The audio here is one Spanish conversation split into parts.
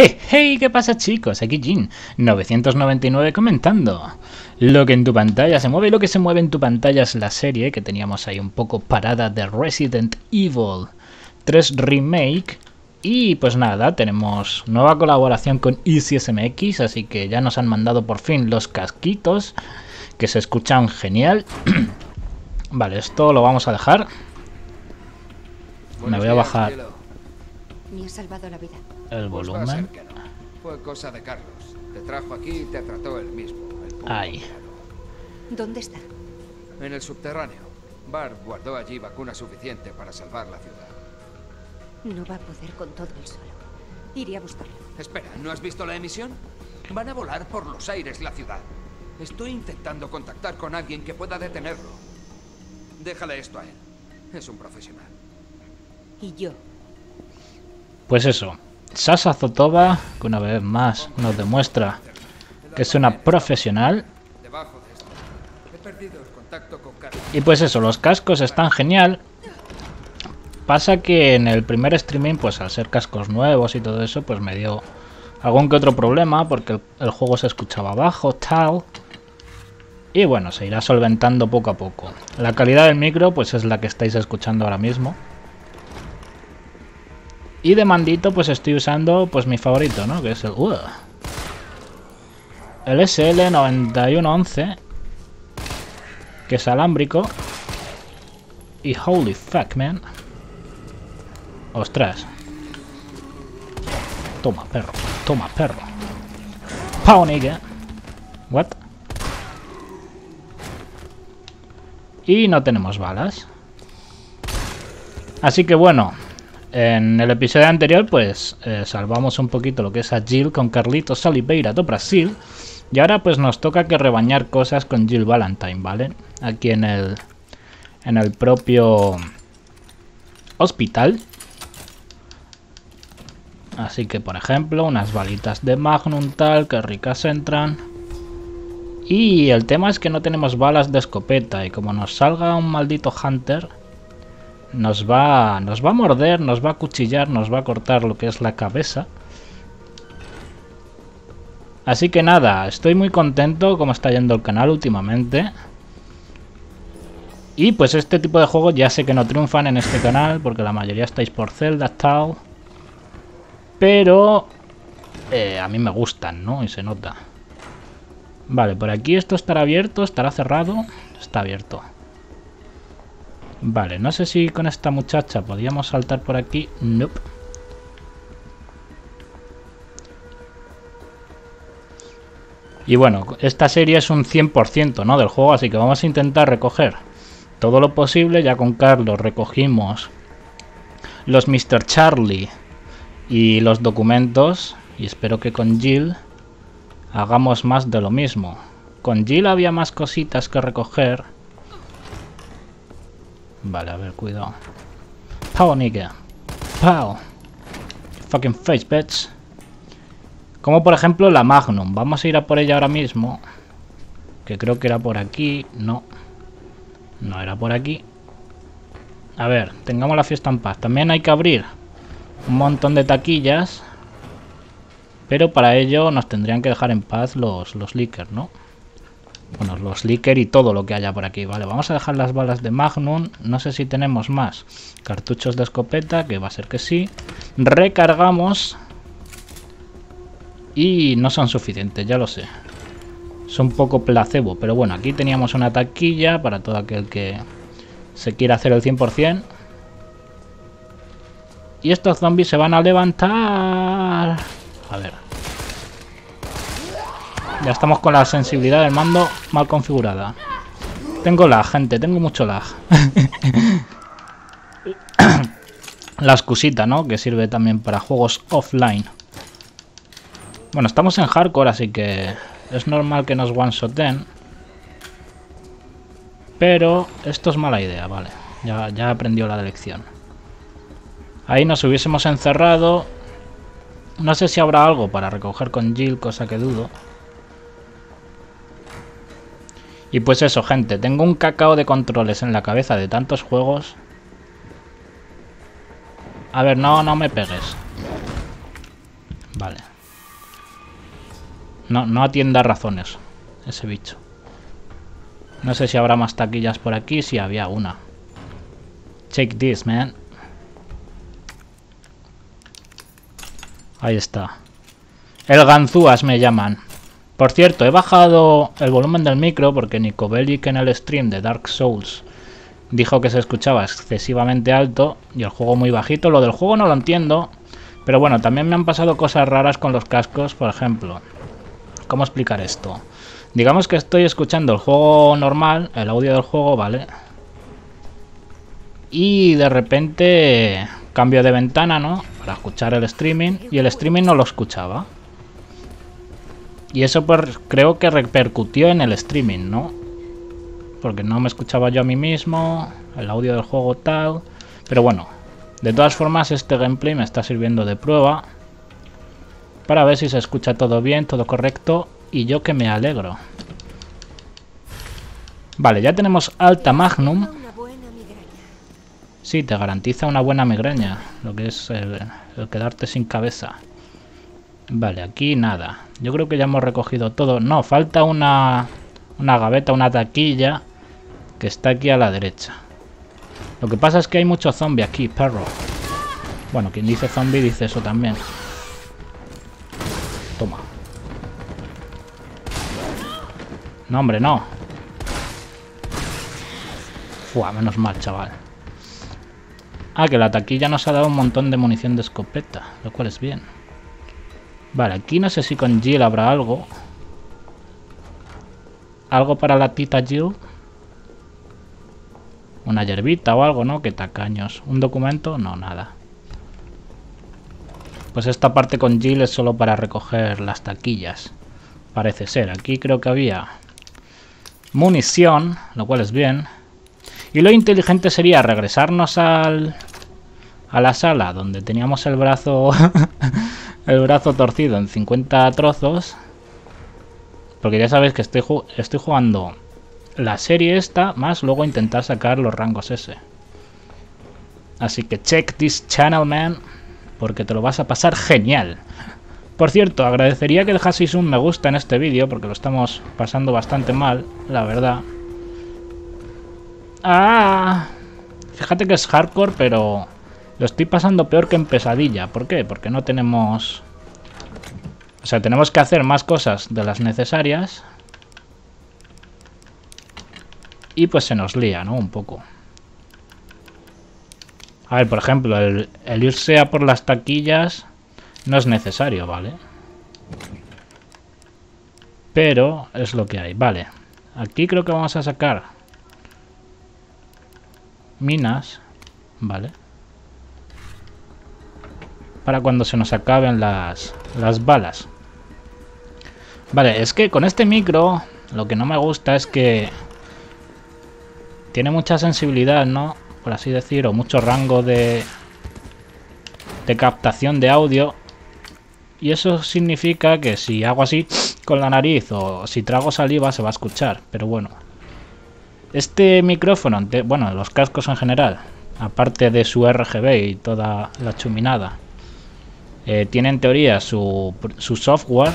Hey, hey, ¿qué pasa, chicos? Aquí Jin 999 comentando. Lo que en tu pantalla se mueve y lo que se mueve en tu pantalla es la serie que teníamos ahí un poco parada de Resident Evil 3 Remake. Y pues nada, tenemos nueva colaboración con EasySMX, así que ya nos han mandado por fin los casquitos que se escuchan genial. Vale, esto lo vamos a dejar. Me voy a bajar el volumen. Fue cosa de Carlos. Te trajo aquí y te trató él mismo. Ahí. ¿Dónde está? En el subterráneo. Bar guardó allí vacuna suficiente para salvar la ciudad. No va a poder con todo el suelo. Iré a buscarlo. Espera, ¿no has visto la emisión? Van a volar por los aires la ciudad. Estoy intentando contactar con alguien que pueda detenerlo. Déjale esto a él. Es un profesional. Y yo. Pues eso. Sasa Zotoba, que una vez más nos demuestra que es una profesional. Y pues eso, los cascos están genial. Pasa que en el primer streaming, pues al ser cascos nuevos y todo eso, pues me dio algún que otro problema porque el juego se escuchaba bajo, tal. Y bueno, se irá solventando poco a poco. La calidad del micro, pues es la que estáis escuchando ahora mismo. Y de mandito pues estoy usando pues mi favorito, ¿no? Que es el SL9111, que es alámbrico. Y holy fuck, man. Ostras. Toma, perro. Toma, perro. Pow, nigga. What? Y no tenemos balas. Así que bueno. En el episodio anterior, pues salvamos un poquito lo que es a Jill con Carlitos Oliveira do Brasil. Y ahora pues nos toca que rebañar cosas con Jill Valentine, ¿vale? Aquí en el propio hospital. Así que, por ejemplo, unas balitas de Magnum tal, que ricas entran. Y el tema es que no tenemos balas de escopeta. Y como nos salga un maldito Hunter... Nos va a morder, nos va a cuchillar, nos va a cortar lo que es la cabeza. Así que nada, estoy muy contento como está yendo el canal últimamente. Y pues este tipo de juegos ya sé que no triunfan en este canal, porque la mayoría estáis por Zelda, tal. Pero a mí me gustan, ¿no? Y se nota. Vale, por aquí esto estará abierto, estará cerrado. Está abierto. Vale, no sé si con esta muchacha podíamos saltar por aquí. Nope. Y bueno, esta serie es un 100%, ¿no?, del juego, así que vamos a intentar recoger todo lo posible. Ya con Carlos recogimos los Mr. Charlie y los documentos. Y espero que con Jill hagamos más de lo mismo. Con Jill había más cositas que recoger. Vale, a ver, cuidado. Pow, nigga. Pow. Fucking face, bitch. Como por ejemplo la Magnum. Vamos a ir a por ella ahora mismo. Que creo que era por aquí. No. No era por aquí. A ver, tengamos la fiesta en paz. También hay que abrir un montón de taquillas. Pero para ello nos tendrían que dejar en paz los leakers, ¿no? Bueno, los licker y todo lo que haya por aquí. Vale, vamos a dejar las balas de Magnum. No sé si tenemos más cartuchos de escopeta, que va a ser que sí. Recargamos. Y no son suficientes, ya lo sé. Es un poco placebo, pero bueno, aquí teníamos una taquilla para todo aquel que se quiera hacer el 100%. Y estos zombies se van a levantar. A ver. Ya estamos con la sensibilidad del mando mal configurada. Tengo lag, gente, tengo mucho lag. La excusita, ¿no?, que sirve también para juegos offline. Bueno, estamos en hardcore, así que es normal que nos one-shoten. Pero esto es mala idea, vale. Ya aprendió la lección. Ahí nos hubiésemos encerrado. No sé si habrá algo para recoger con Jill, cosa que dudo. Y pues eso, gente, tengo un cacao de controles en la cabeza de tantos juegos. A ver, no me pegues. Vale. No atienda razones ese bicho. No sé si habrá más taquillas por aquí. Si había una. Check this, man. Ahí está. El ganzúas me llaman. Por cierto, he bajado el volumen del micro porque Nico Bellic en el stream de Dark Souls dijo que se escuchaba excesivamente alto y el juego muy bajito. Lo del juego no lo entiendo, pero bueno, también me han pasado cosas raras con los cascos, por ejemplo. ¿Cómo explicar esto? Digamos que estoy escuchando el juego normal, el audio del juego, ¿vale? Y de repente cambio de ventana, ¿no? Para escuchar el streaming, y el streaming no lo escuchaba. Y eso pues creo que repercutió en el streaming, ¿no? Porque no me escuchaba yo a mí mismo, el audio del juego tal. Pero bueno, de todas formas este gameplay me está sirviendo de prueba para ver si se escucha todo bien, todo correcto, y yo que me alegro. Vale, ya tenemos alta magnum. Sí, te garantiza una buena migraña, lo que es el quedarte sin cabeza. Vale, aquí nada. Yo creo que ya hemos recogido todo. No, falta una gaveta, una taquilla, que está aquí a la derecha. Lo que pasa es que hay mucho zombie aquí, perro. Bueno, quien dice zombie dice eso también. Toma. No, hombre, no. Fua, menos mal, chaval. Ah, que la taquilla nos ha dado un montón de munición de escopeta, lo cual es bien. Vale, aquí no sé si con Jill habrá algo. Algo para la tita Jill. Una hierbita o algo, ¿no? Qué tacaños. ¿Un documento? No, nada. Pues esta parte con Jill es solo para recoger las taquillas. Parece ser. Aquí creo que había munición, lo cual es bien. Y lo inteligente sería regresarnos a la sala donde teníamos el brazo... el brazo torcido en 50 trozos. Porque ya sabéis que estoy jugando la serie esta, más luego intentar sacar los rangos S. Así que check this channel, man. Porque te lo vas a pasar genial. Por cierto, agradecería que dejaseis un me gusta en este vídeo, porque lo estamos pasando bastante mal, la verdad. Ah, fíjate que es hardcore, pero... lo estoy pasando peor que en pesadilla. ¿Por qué? Porque no tenemos... o sea, tenemos que hacer más cosas de las necesarias. Y pues se nos lía, ¿no? Un poco. A ver, por ejemplo, el irse a por las taquillas no es necesario, ¿vale? Pero es lo que hay. Vale. Aquí creo que vamos a sacar... minas. Vale. Para cuando se nos acaben las balas. Vale, es que con este micro lo que no me gusta es que tiene mucha sensibilidad, ¿no? Por así decir, o mucho rango de captación de audio. Y eso significa que si hago así con la nariz o si trago saliva se va a escuchar. Pero bueno, este micrófono, bueno, los cascos en general, aparte de su RGB y toda la chuminada, tiene en teoría su software,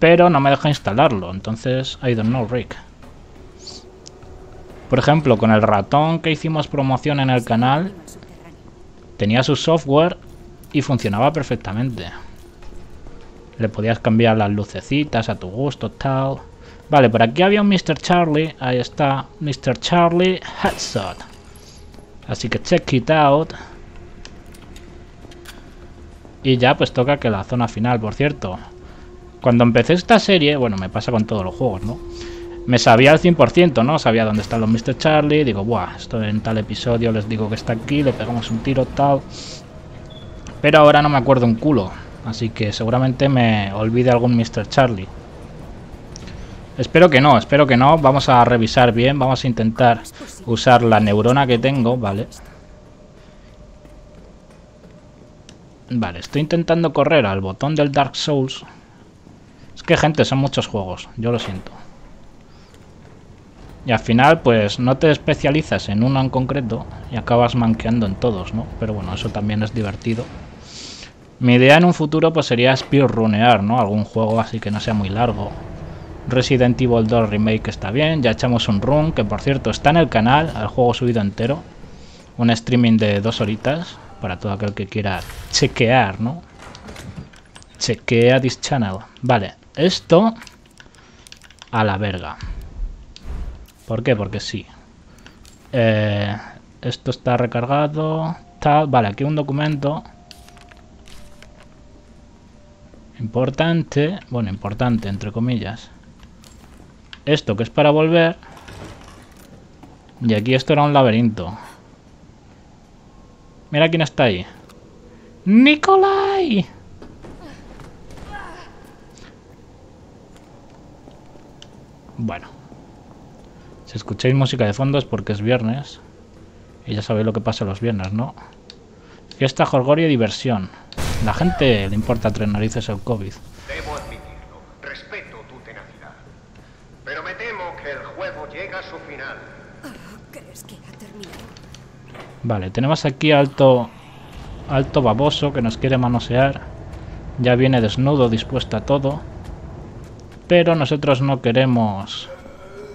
pero no me deja instalarlo, entonces I don't know, Rick. Por ejemplo, con el ratón que hicimos promoción en el canal, tenía su software y funcionaba perfectamente. Le podías cambiar las lucecitas a tu gusto, tal. Vale, por aquí había un Mr. Charlie, ahí está, Mr. Charlie Headshot. Así que check it out. Y ya pues toca que la zona final, por cierto. Cuando empecé esta serie, bueno, me pasa con todos los juegos, ¿no? Me sabía al 100%, ¿no? Sabía dónde están los Mr. Charlie, digo, buah, esto en tal episodio les digo que está aquí, le pegamos un tiro, tal. Pero ahora no me acuerdo un culo, así que seguramente me olvide algún Mr. Charlie. Espero que no, espero que no. Vamos a revisar bien, vamos a intentar usar la neurona que tengo, ¿vale? Vale, estoy intentando correr al botón del Dark Souls. Es que, gente, son muchos juegos, yo lo siento. Y al final, pues, no te especializas en uno en concreto y acabas manqueando en todos, ¿no? Pero bueno, eso también es divertido. Mi idea en un futuro pues sería speedrunear, ¿no? Algún juego así que no sea muy largo. Resident Evil 2 Remake está bien, ya echamos un run, que por cierto está en el canal, el juego subido entero. Un streaming de 2 horitas, para todo aquel que quiera chequear, ¿no? Chequea this channel. Vale, esto a la verga. ¿Por qué? Porque sí. Esto está recargado. Tal. Vale, aquí un documento importante. Bueno, importante, entre comillas. Esto que es para volver. Y aquí esto era un laberinto. Mira quién está ahí. ¡Nicolai! Bueno. Si escucháis música de fondo es porque es viernes. Y ya sabéis lo que pasa los viernes, ¿no? Fiesta, jorgorio y diversión. La gente le importa tres narices el COVID. Debo admitirlo. Respeto tu tenacidad. Pero me temo que el juego llega a su final. ¿Crees que ha terminado? Vale, tenemos aquí alto baboso que nos quiere manosear. Ya viene desnudo, dispuesto a todo. Pero nosotros no queremos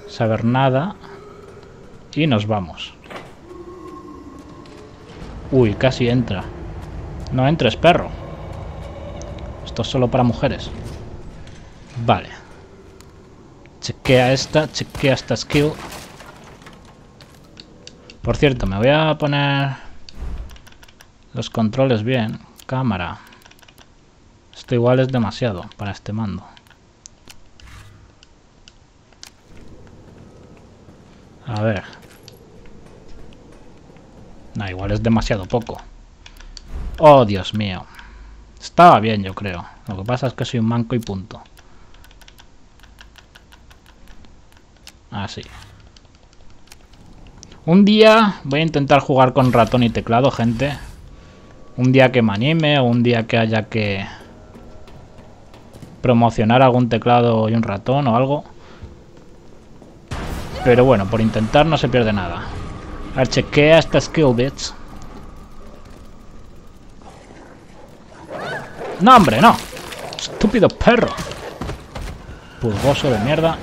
saber nada. Y nos vamos. Uy, casi entra. No entres, perro. Esto es solo para mujeres. Vale. Chequea esta skill. Por cierto, me voy a poner los controles bien. Cámara. Esto igual es demasiado para este mando. A ver. No, igual es demasiado poco. Oh, Dios mío. Estaba bien, yo creo. Lo que pasa es que soy un manco y punto. Así. Un día voy a intentar jugar con ratón y teclado, gente. Un día que me anime o un día que haya que promocionar algún teclado y un ratón o algo. Pero bueno, por intentar no se pierde nada. A ver, chequea esta skill, bitch. No, hombre, no. Estúpido perro. Pulgoso de mierda.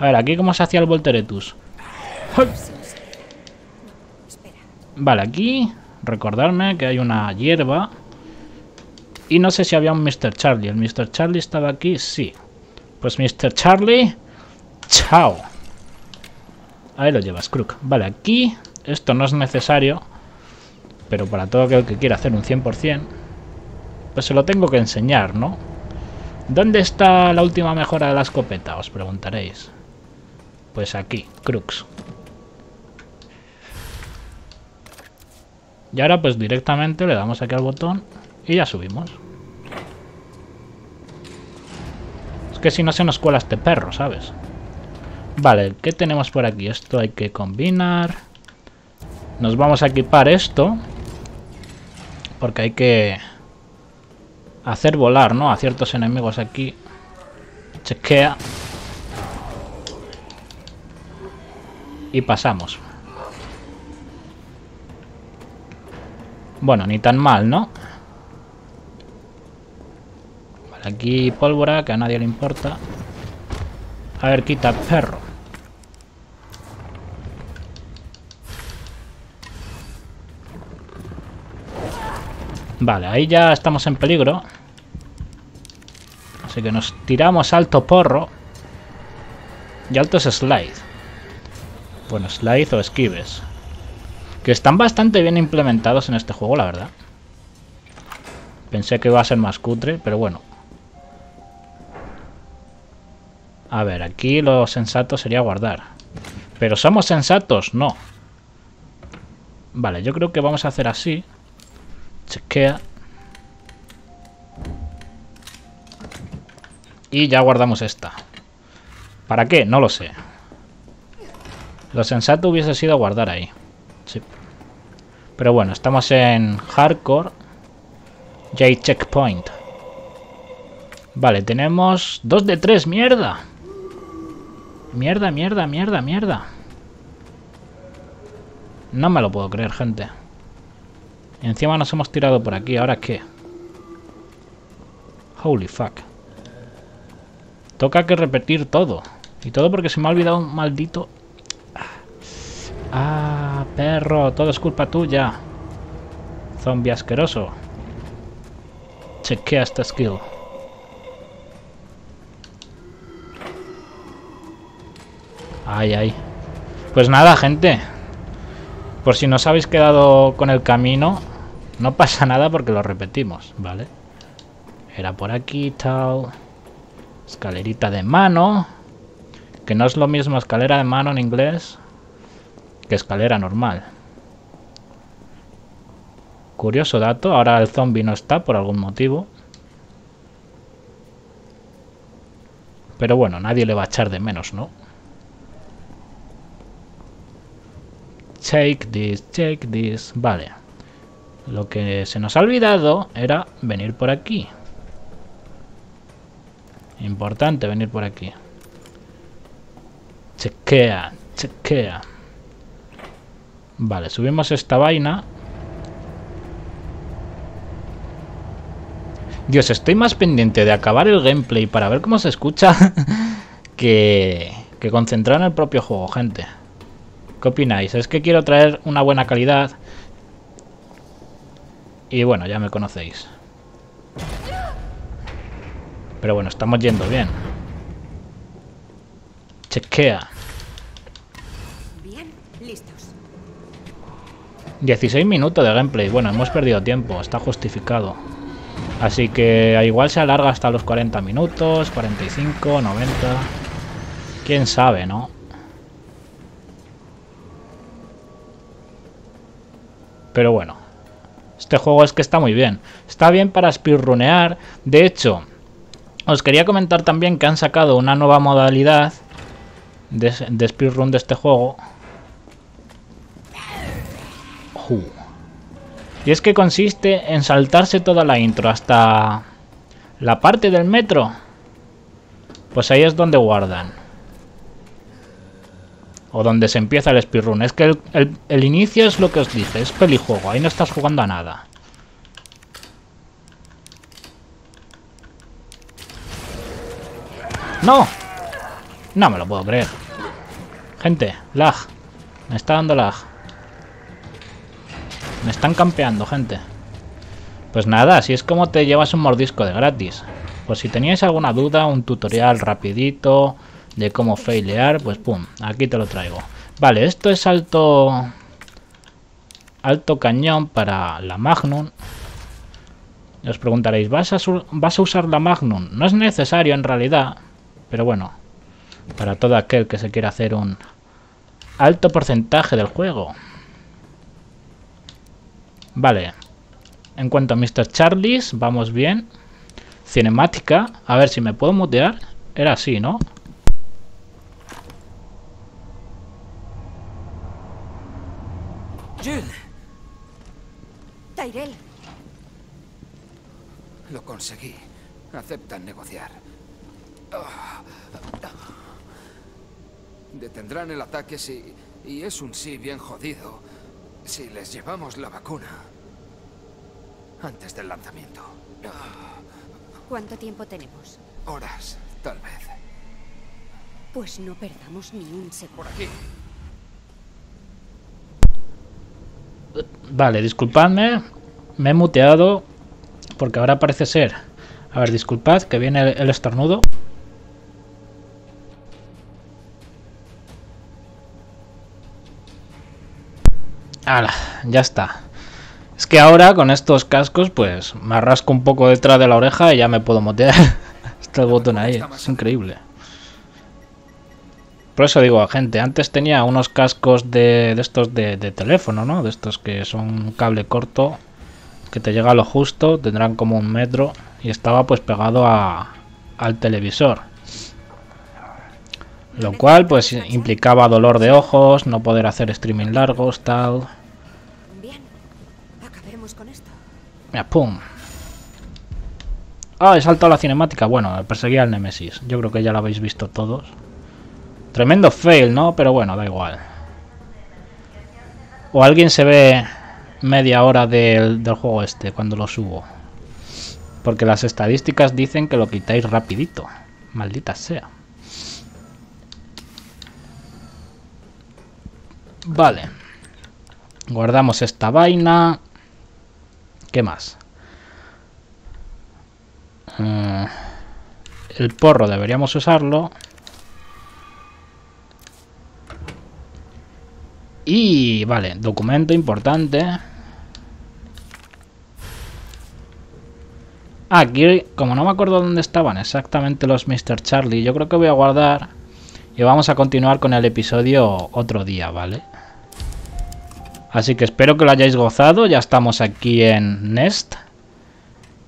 A ver, aquí cómo se hacía el volteretus. ¡Ay! Vale, aquí recordarme que hay una hierba. Y no sé si había un Mr. Charlie. ¿El Mr. Charlie estaba aquí? Sí. Pues Mr. Charlie, chao. Ahí lo llevas, Crook. Vale, aquí esto no es necesario. Pero para todo aquel que quiera hacer un 100%, pues se lo tengo que enseñar, ¿no? ¿Dónde está la última mejora de la escopeta? Os preguntaréis. Pues aquí, Crux. Y ahora pues directamente le damos aquí al botón y ya subimos. Es que si no se nos cuela este perro, ¿sabes? Vale, ¿qué tenemos por aquí? Esto hay que combinar. Nos vamos a equipar esto. Porque hay que hacer volar, ¿no? A ciertos enemigos aquí. Chequea. Y pasamos. Bueno, ni tan mal, ¿no? Vale, aquí pólvora, que a nadie le importa. A ver, quita, perro. Vale, ahí ya estamos en peligro. Así que nos tiramos alto porro. Y alto es slide. Bueno, slide o esquives. Que están bastante bien implementados en este juego, la verdad. Pensé que iba a ser más cutre, pero bueno. A ver, aquí lo sensato sería guardar. ¿Pero somos sensatos? No. Vale, yo creo que vamos a hacer así. Chequea. Y ya guardamos esta. ¿Para qué? No lo sé. Lo sensato hubiese sido guardar ahí. Sí. Pero bueno, estamos en hardcore. Y hay checkpoint. Vale, tenemos 2 de 3. ¡Mierda! Mierda, mierda, mierda, mierda. No me lo puedo creer, gente. Encima nos hemos tirado por aquí. ¿Ahora qué? Holy fuck. Toca que repetir todo. Y todo porque se me ha olvidado un maldito... Ah, perro. Todo es culpa tuya. Zombie asqueroso. Chequea esta skill. Ay, ay. Pues nada, gente. Por si nos habéis quedado con el camino, no pasa nada porque lo repetimos, ¿vale? Era por aquí, tal. Escalerita de mano. Que no es lo mismo escalera de mano en inglés que escalera normal. Curioso dato, ahora el zombie no está por algún motivo. Pero bueno, nadie le va a echar de menos, ¿no? Take this, take this. Vale. Lo que se nos ha olvidado era venir por aquí. Importante venir por aquí. Chequea, chequea. Vale, subimos esta vaina. Dios, estoy más pendiente de acabar el gameplay para ver cómo se escucha que concentrado en el propio juego, gente. ¿Qué opináis? Es que quiero traer una buena calidad. Y bueno, ya me conocéis. Pero bueno, estamos yendo bien. Chequea. Bien, listos. 16 minutos de gameplay. Bueno, hemos perdido tiempo. Está justificado. Así que igual se alarga hasta los 40 minutos, 45, 90. Quién sabe, ¿no? Pero bueno, este juego es que está muy bien. Está bien para speedrunear. De hecho, os quería comentar también que han sacado una nueva modalidad de speedrun de este juego. Y es que consiste en saltarse toda la intro hasta la parte del metro. Pues ahí es donde guardan. O donde se empieza el speedrun. Es que el inicio es lo que os dije. Es pelijuego. Ahí no estás jugando a nada. ¡No! No me lo puedo creer. Gente, lag. Me está dando lag. Me están campeando, gente. Pues nada, así es como te llevas un mordisco de gratis. Pues si teníais alguna duda, un tutorial rapidito de cómo failear, pues pum, aquí te lo traigo. Vale, esto es alto... alto cañón para la Magnum. Os preguntaréis, ¿vas a usar la Magnum? No es necesario en realidad, pero bueno, para todo aquel que se quiera hacer un alto porcentaje del juego. Vale, en cuanto a Mr. Charlie, vamos bien. Cinemática, a ver si me puedo mutear. Era así, ¿no? Jill. Tyrell. Lo conseguí. Aceptan negociar. Detendrán el ataque si... Y es un sí bien jodido. Si les llevamos la vacuna antes del lanzamiento. ¿Cuánto tiempo tenemos? Horas, tal vez. Pues no perdamos ni un segundo. Por aquí. Vale, disculpadme. Me he muteado porque ahora parece ser... A ver, disculpad que viene el estornudo. Ala, ya está. Es que ahora con estos cascos pues me arrasco un poco detrás de la oreja y ya me puedo motear. Está el botón ahí, es increíble. Por eso digo, gente, antes tenía unos cascos de estos de teléfono, ¿no? De estos que son un cable corto que te llega a lo justo, tendrán como un metro y estaba pues pegado al televisor. Lo cual pues implicaba dolor de ojos, no poder hacer streaming largos, tal. Bien, acabemos con esto. Mira, pum. Ah, he saltado la cinemática. Bueno, perseguía al Nemesis. Yo creo que ya lo habéis visto todos. Tremendo fail, ¿no? Pero bueno, da igual. O alguien se ve media hora del juego este cuando lo subo. Porque las estadísticas dicen que lo quitáis rapidito. Maldita sea. Vale. Guardamos esta vaina. ¿Qué más? El porro deberíamos usarlo. Y vale, documento importante. Aquí, como no me acuerdo dónde estaban exactamente los Mr. Charlie, yo creo que voy a guardar y vamos a continuar con el episodio otro día, ¿vale? Así que espero que lo hayáis gozado. Ya estamos aquí en Nest,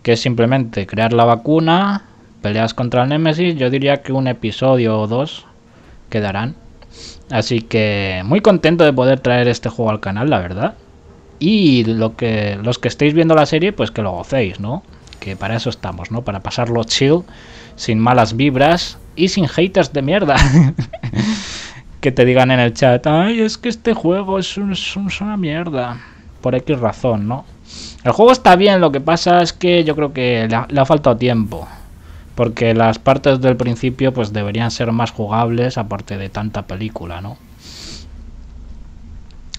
que es simplemente crear la vacuna, peleas contra el Nemesis. Yo diría que un episodio o dos quedarán. Así que muy contento de poder traer este juego al canal, la verdad. Y los que estéis viendo la serie, pues que lo gocéis, ¿no? Que para eso estamos, ¿no? Para pasarlo chill, sin malas vibras y sin haters de mierda. Que te digan en el chat, ay, es que este juego es una mierda. Por X razón, ¿no? El juego está bien, lo que pasa es que yo creo que le ha faltado tiempo. Porque las partes del principio pues deberían ser más jugables, aparte de tanta película, ¿no?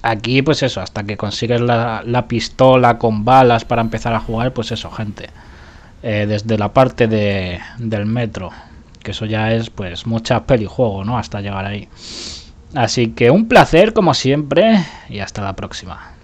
Aquí pues eso, hasta que consigues la pistola con balas para empezar a jugar, pues eso, gente. Desde la parte del metro, que eso ya es pues mucha peli juego, ¿no? Hasta llegar ahí. Así que un placer como siempre y hasta la próxima.